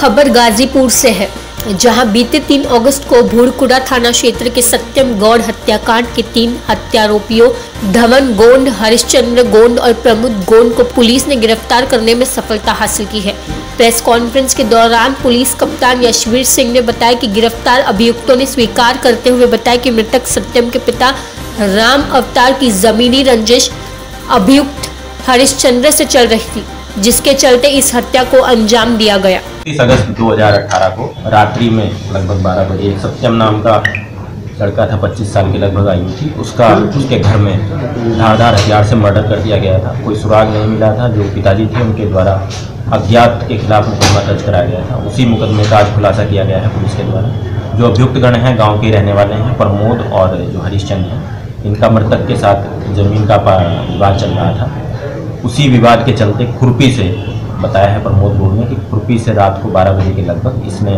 खबर गाजीपुर से है, जहां बीते 3 अगस्त को भूड़कुड़ा थाना क्षेत्र के सत्यम गौड़ हत्याकांड के 3 हत्यारोपियों धवन गोंड, हरिश्चंद्र गोंड और प्रमोद गोंड को पुलिस ने गिरफ्तार करने में सफलता हासिल की है। प्रेस कॉन्फ्रेंस के दौरान पुलिस कप्तान यशवीर सिंह ने बताया कि गिरफ्तार अभियुक्तों ने स्वीकार करते हुए बताया कि मृतक सत्यम के पिता राम अवतार की जमीनी रंजिश अभियुक्त हरिश्चंद्र से चल रही थी, जिसके चलते इस हत्या को अंजाम दिया गया। 30 अगस्त 2018 को रात्रि में लगभग 12 बजे सत्यम नाम का लड़का था, 25 साल की लगभग आयु थी, उसके घर में धारदार हथियार से मर्डर कर दिया गया था। कोई सुराग नहीं मिला था। जो पिताजी थे उनके द्वारा अज्ञात के खिलाफ मुकदमा दर्ज कराया गया था। उसी मुकदमे का आज खुलासा किया गया है पुलिस के द्वारा। जो अभियुक्तगण हैं गाँव के रहने वाले हैं, प्रमोद और जो हरिश्चंद्र हैं, इनका मृतक के साथ जमीन का विवाद चल रहा था। उसी विवाद के चलते खुरपी से, बताया है प्रमोद गोंड ने कि खुरपी से रात को 12 बजे के लगभग इसने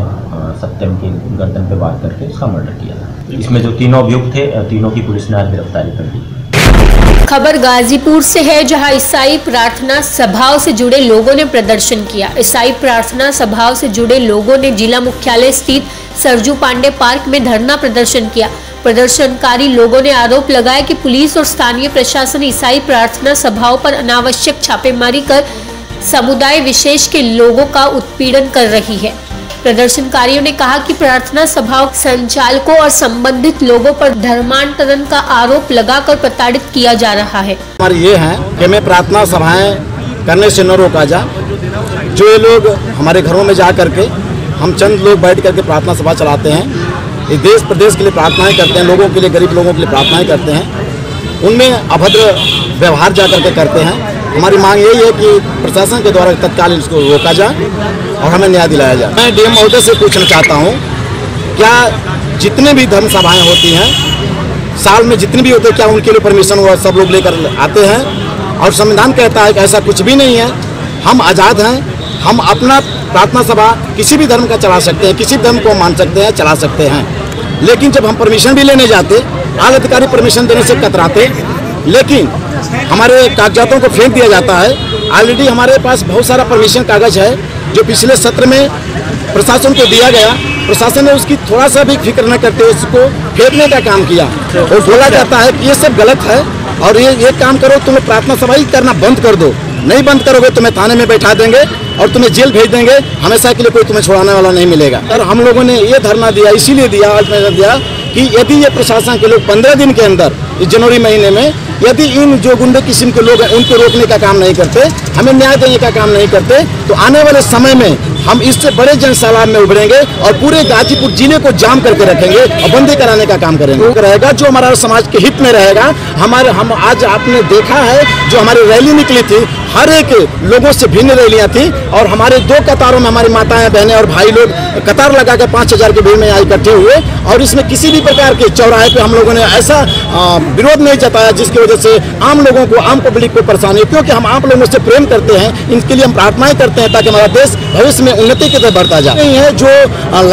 सत्यम के गर्दन पे वार करके उसका मर्डर किया था। इसमें जो तीनों अभियुक्त थे, तीनों की पुलिस ने आज गिरफ्तारी कर दी। खबर गाजीपुर से है, जहां ईसाई प्रार्थना सभाओं से जुड़े लोगों ने प्रदर्शन किया। ईसाई प्रार्थना सभाओं से जुड़े लोगों ने जिला मुख्यालय स्थित सरजू पांडे पार्क में धरना प्रदर्शन किया। प्रदर्शनकारी लोगों ने आरोप लगाया कि पुलिस और स्थानीय प्रशासन ईसाई प्रार्थना सभाओं पर अनावश्यक छापेमारी कर समुदाय विशेष के लोगों का उत्पीड़न कर रही है। प्रदर्शनकारियों ने कहा कि प्रार्थना सभाओं संचालकों और संबंधित लोगों पर धर्मांतरण का आरोप लगाकर प्रताड़ित किया जा रहा है। हमारे ये है कि हमें प्रार्थना सभाएं करने से न रोका जा। जो ये लोग हमारे घरों में जा करके, हम चंद लोग बैठ करके प्रार्थना सभा चलाते हैं, देश प्रदेश के लिए प्रार्थनाएं करते हैं, लोगों के लिए, गरीब लोगों के लिए प्रार्थनाएं करते हैं, उनमें अभद्र व्यवहार जा करके करते हैं। हमारी मांग यही है कि प्रशासन के द्वारा तत्काल इसको रोका जाए और हमें न्याय दिलाया जाए। मैं डीएम महोदय से पूछना चाहता हूं, क्या जितने भी धर्म सभाएँ होती हैं साल में जितनी भी होती है, क्या उनके लिए परमिशन सब लोग लेकर आते हैं? और संविधान कहता है कि ऐसा कुछ भी नहीं है, हम आज़ाद हैं, हम अपना प्रार्थना सभा किसी भी धर्म का चला सकते हैं, किसी धर्म को मान सकते हैं, चला सकते हैं। लेकिन जब हम परमिशन भी लेने जाते, आला अधिकारी परमिशन देने से कतराते, लेकिन हमारे कागजातों को फेंक दिया जाता है। ऑलरेडी हमारे पास बहुत सारा परमिशन कागज है जो पिछले सत्र में प्रशासन को दिया गया। प्रशासन ने उसकी थोड़ा सा भी फिक्र न करते उसको फेंकने का काम किया और बोला जाता है कि ये सब गलत है और ये काम करो, तुम्हें प्रार्थना सभा ही करना बंद कर दो, नहीं बंद करोगे तुम्हें थाने में बैठा देंगे और तुम्हें जेल भेज देंगे, हमेशा के लिए कोई तुम्हें छुड़ाने वाला नहीं मिलेगा। और हम लोगों ने ये धरना दिया, इसीलिए दिया, अल्टरनेटिव दिया कि यदि ये प्रशासन के लोग 15 दिन के अंदर इस जनवरी महीने में यदि इन जो गुंडे किस्म के लोग हैं उनको रोकने का काम नहीं करते, हमें न्याय देने का काम नहीं करते, तो आने वाले समय में हम इससे बड़े जनसैलाब में उभरेंगे और पूरे गाजीपुर जिले को जाम करके रखेंगे और बंदी कराने का काम करेंगे। रहेगा जो हमारा समाज के हित में रहेगा। हमारे हम आज आपने देखा है जो हमारी रैली निकली थी, हर एक लोगों से भिन्न रैलियाँ थी और हमारे 2 कतारों में हमारी माताएं, बहनें और भाई लोग कतार लगाकर 5000 की भीड़ में यहाँ इकट्ठे हुए और इसमें किसी भी प्रकार के चौराहे पे हम लोगों ने ऐसा विरोध नहीं जताया जिसकी वजह से आम लोगों को, आम पब्लिक को परेशानी, क्योंकि हम आप लोगों से प्रेम करते हैं, इनके लिए हम प्रार्थनाएं करते हैं ताकि हमारा देश भविष्य में उन्नति की तरफ बढ़ता जाए। नहीं है जो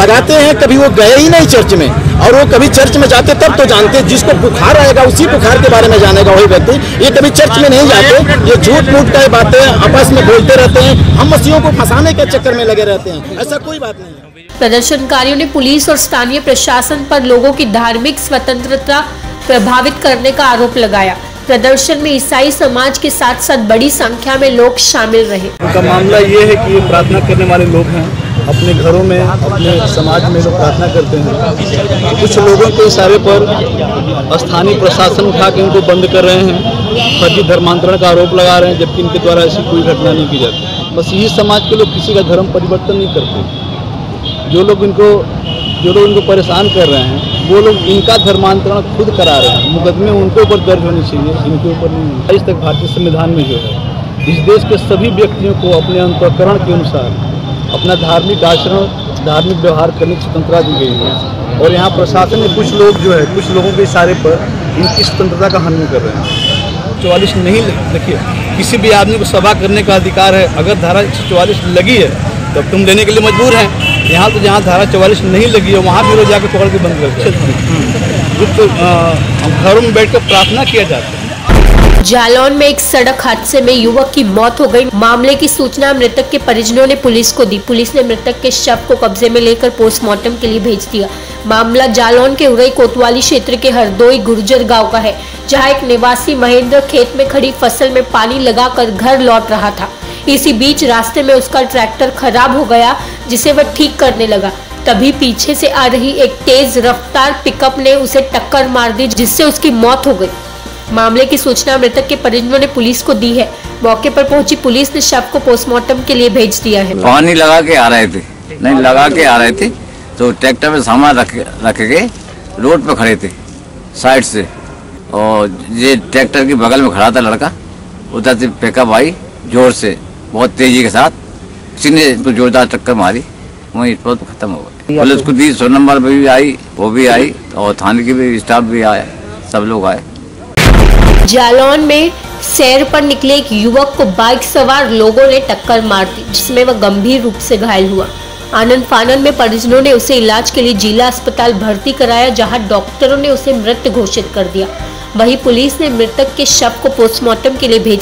लगाते हैं, कभी वो गए ही नहीं चर्च में और वो कभी चर्च में जाते तब तो जानते, जिसको बुखार आएगा उसी बुखार के बारे में जानेगा वही व्यक्ति। ये कभी चर्च में नहीं जाते, ये झूठ मूठ का बातें आपस में बोलते रहते हैं, हम मसीहों को फंसाने के चक्कर में लगे रहते हैं, ऐसा कोई बात नहीं है। प्रदर्शनकारियों ने पुलिस और स्थानीय प्रशासन पर लोगों की धार्मिक स्वतंत्रता प्रभावित करने का आरोप लगाया। प्रदर्शन में ईसाई समाज के साथ साथ बड़ी संख्या में लोग शामिल रहे। उनका मामला ये है कि ये प्रार्थना करने वाले लोग हैं, अपने घरों में, अपने समाज में लोग प्रार्थना करते हैं। कुछ लोगों के इशारे पर स्थानीय प्रशासन उठा के उनको बंद कर रहे हैं, फर्जी धर्मांतरण का आरोप लगा रहे हैं, जबकि इनके द्वारा ऐसी कोई घटना नहीं की जाती। बस यही समाज के लोग किसी का धर्म परिवर्तन नहीं करते। जो लोग इनको परेशान कर रहे हैं वो लोग इनका धर्मांतरण खुद करा रहे हैं। मुकदमे उनके ऊपर दर्ज होने चाहिए, इनके ऊपर नहीं। 22 तक भारतीय संविधान में जो है, इस देश के सभी व्यक्तियों को अपने अंतःकरण के अनुसार अपना धार्मिक आचरण, धार्मिक व्यवहार करने की स्वतंत्रता दी गई है और यहाँ प्रशासन में कुछ लोग जो है, कुछ लोगों के इशारे पर इनकी स्वतंत्रता का हनन कर रहे हैं। 44 नहीं, देखिए किसी भी आदमी को सभा करने का अधिकार है। अगर धारा 144 लगी है तो तुम लेने के लिए मजबूर हैं। यहाँ तो जहाँ धारा 44 नहीं लगी है वहाँ भी रोज जाकर पकड़ के बंद कर घरों में बैठ कर प्रार्थना किया जाता है। जालौन में एक सड़क हादसे में युवक की मौत हो गई। मामले की सूचना मृतक के परिजनों ने पुलिस को दी। पुलिस ने मृतक के शव को कब्जे में लेकर पोस्टमार्टम के लिए भेज दिया। मामला जालौन के उरई कोतवाली क्षेत्र के हरदोई गुर्जर गांव का है, जहां एक निवासी महेंद्र खेत में खड़ी फसल में पानी लगाकर घर लौट रहा था। इसी बीच रास्ते में उसका ट्रैक्टर खराब हो गया, जिसे वह ठीक करने लगा। तभी पीछे से आ रही एक तेज रफ्तार पिकअप ने उसे टक्कर मार दी, जिससे उसकी मौत हो गई। मामले की सूचना मृतक के परिजनों ने पुलिस को दी है। मौके पर पहुंची पुलिस ने शव को पोस्टमार्टम के लिए भेज दिया है। पानी लगा के आ रहे थे, नहीं लगा के आ रहे थे तो ट्रैक्टर में सामान रख के रोड पर खड़े थे साइड से, और ये ट्रैक्टर के बगल में खड़ा था लड़का। उधर से पिकअप आई जोर से, बहुत तेजी के साथ, किसी ने तो जोरदार टक्कर मारी, वहीं रिपोर्ट खत्म हो गई। पुलिस को दी, 100 नंबर भी आई, वो भी आई, और थाने के भी स्टाफ भी आया, सब लोग आए। जालौन में सैर पर निकले एक युवक को बाइक सवार लोगों ने टक्कर मार दी, जिसमें वह गंभीर रूप से घायल हुआ। आनंद फानंद में परिजनों ने उसे इलाज के लिए जिला अस्पताल भर्ती कराया, जहां डॉक्टरों ने उसे मृत घोषित कर दिया। वहीं पुलिस ने मृतक के शव को पोस्टमार्टम के लिए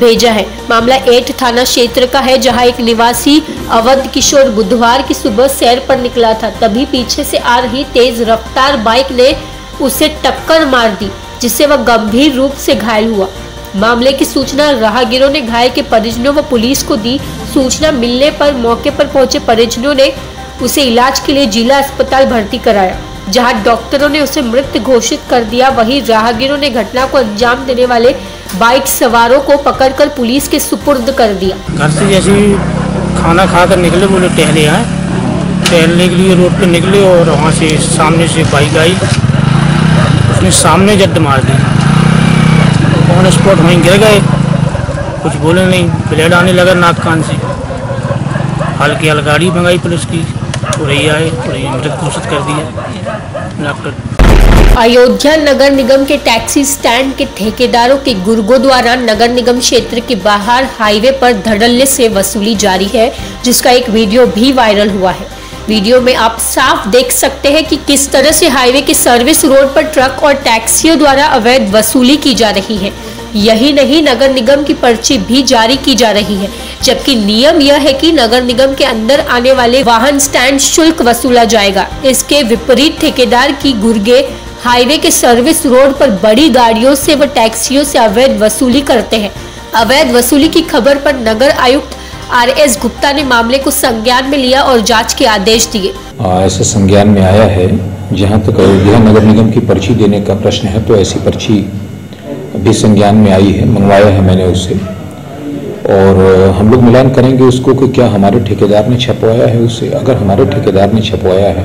भेजा है। मामला 8 थाना क्षेत्र का है, जहां एक निवासी अवध किशोर बुधवार की सुबह सैर पर निकला था। तभी पीछे से आ रही तेज रफ्तार बाइक ने उसे टक्कर मार दी, जिससे वह गंभीर रूप से घायल हुआ। मामले की सूचना राहगीरों ने घायल के परिजनों व पुलिस को दी। सूचना मिलने पर मौके पर पहुंचे परिजनों ने उसे इलाज के लिए जिला अस्पताल भर्ती कराया, जहां डॉक्टरों ने उसे मृत घोषित कर दिया। वहीं राहगीरों ने घटना को अंजाम देने वाले बाइक सवारों को पकड़कर पुलिस के सुपुर्द कर दिया। घर से जैसे खाना खाकर निकले, बोले टहले हैं, टहलने के लिए रोड पे निकले और वहाँ से सामने से बाइक आई, उसने सामने जद मार दी, ऑन स्पॉट वहीं गिर गए। कुछ बोले नहीं, ब्लेड आने लगा नाक कान से। हल्की हलगाड़ी मंगाई पुलिस की, मृत घोषित कर दिया। अयोध्या नगर निगम के टैक्सी स्टैंड के ठेकेदारों के गुर्गों द्वारा नगर निगम क्षेत्र के बाहर हाईवे पर धड़ल्ले से वसूली जारी है, जिसका एक वीडियो भी वायरल हुआ है। वीडियो में आप साफ देख सकते हैं कि किस तरह से हाईवे के सर्विस रोड पर ट्रक और टैक्सियों द्वारा अवैध वसूली की जा रही है। यही नहीं, नगर निगम की पर्ची भी जारी की जा रही है, जबकि नियम यह है कि नगर निगम के अंदर आने वाले वाहन स्टैंड शुल्क वसूला जाएगा। इसके विपरीत ठेकेदार की गुर्गे हाईवे के सर्विस रोड पर बड़ी गाड़ियों से व टैक्सियों से अवैध वसूली करते हैं। अवैध वसूली की खबर पर नगर आयुक्त RS गुप्ता ने मामले को संज्ञान में लिया और जाँच के आदेश दिए। ऐसे संज्ञान में आया है। जहाँ तक अयोध्या नगर निगम की पर्ची देने का प्रश्न है, तो ऐसी पर्ची भी संज्ञान में आई है, मंगवाया है मैंने उसे, और हम लोग मिलान करेंगे उसको कि क्या हमारे ठेकेदार ने छपवाया है उसे। अगर हमारे ठेकेदार ने छपवाया है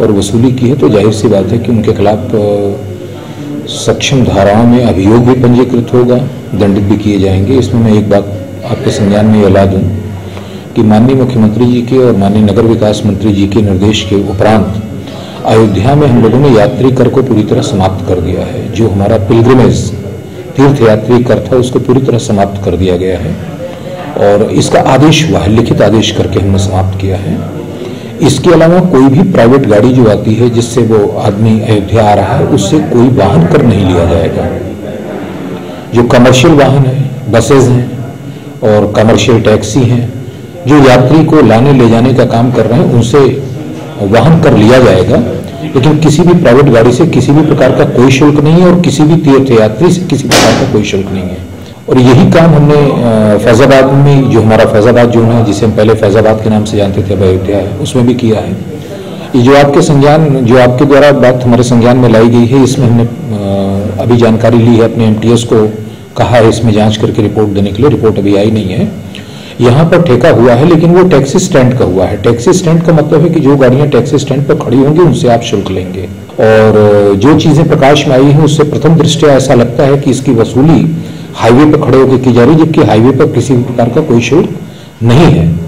और वसूली की है, तो जाहिर सी बात है कि उनके खिलाफ सक्षम धाराओं में अभियोग भी पंजीकृत होगा, दंडित भी किए जाएंगे। इसमें मैं एक बात आपके संज्ञान में ला दूँ कि माननीय मुख्यमंत्री जी के और माननीय नगर विकास मंत्री जी के निर्देश के उपरांत अयोध्या में हम लोगों ने यात्री कर को पूरी तरह समाप्त कर दिया है। जो हमारा पिलग्रिमेज तीर्थ यात्री कर था, उसको पूरी तरह समाप्त कर दिया गया है, और इसका आदेश हुआ है, लिखित आदेश करके हमने समाप्त किया है। इसके अलावा कोई भी प्राइवेट गाड़ी जो आती है, जिससे वो आदमी अयोध्या आ रहा है, उससे कोई वाहन कर नहीं लिया जाएगा। जो कमर्शियल वाहन है, बसेज हैं और कमर्शियल टैक्सी हैं, जो यात्री को लाने ले जाने का काम कर रहे हैं, उनसे वाहन कर लिया जाएगा, लेकिन किसी भी प्राइवेट गाड़ी से किसी भी प्रकार का कोई शुल्क नहीं है, और किसी भी तीर्थ यात्री से किसी प्रकार का कोई शुल्क नहीं है। और यही काम हमने फैजाबाद में, जो हमारा फैजाबाद जोन है, जिसे हम पहले फैजाबाद के नाम से जानते थे, अब अयोध्या है, उसमें भी किया है। ये जो आपके संज्ञान, जो आपके द्वारा बात हमारे संज्ञान में लाई गई है, इसमें हमने अभी जानकारी ली है, अपने MTS को कहा है इसमें जाँच करके रिपोर्ट देने के लिए। रिपोर्ट अभी आई नहीं है। यहाँ पर ठेका हुआ है, लेकिन वो टैक्सी स्टैंड का हुआ है। टैक्सी स्टैंड का मतलब है कि जो गाड़ियाँ टैक्सी स्टैंड पर खड़ी होंगी, उनसे आप शुल्क लेंगे। और जो चीज़ें प्रकाश में आई हैं, उससे प्रथम दृष्टया ऐसा लगता है कि इसकी वसूली हाईवे पर खड़े होकर की जा रही है, जबकि हाईवे पर किसी भी प्रकार का कोई शुल्क नहीं है।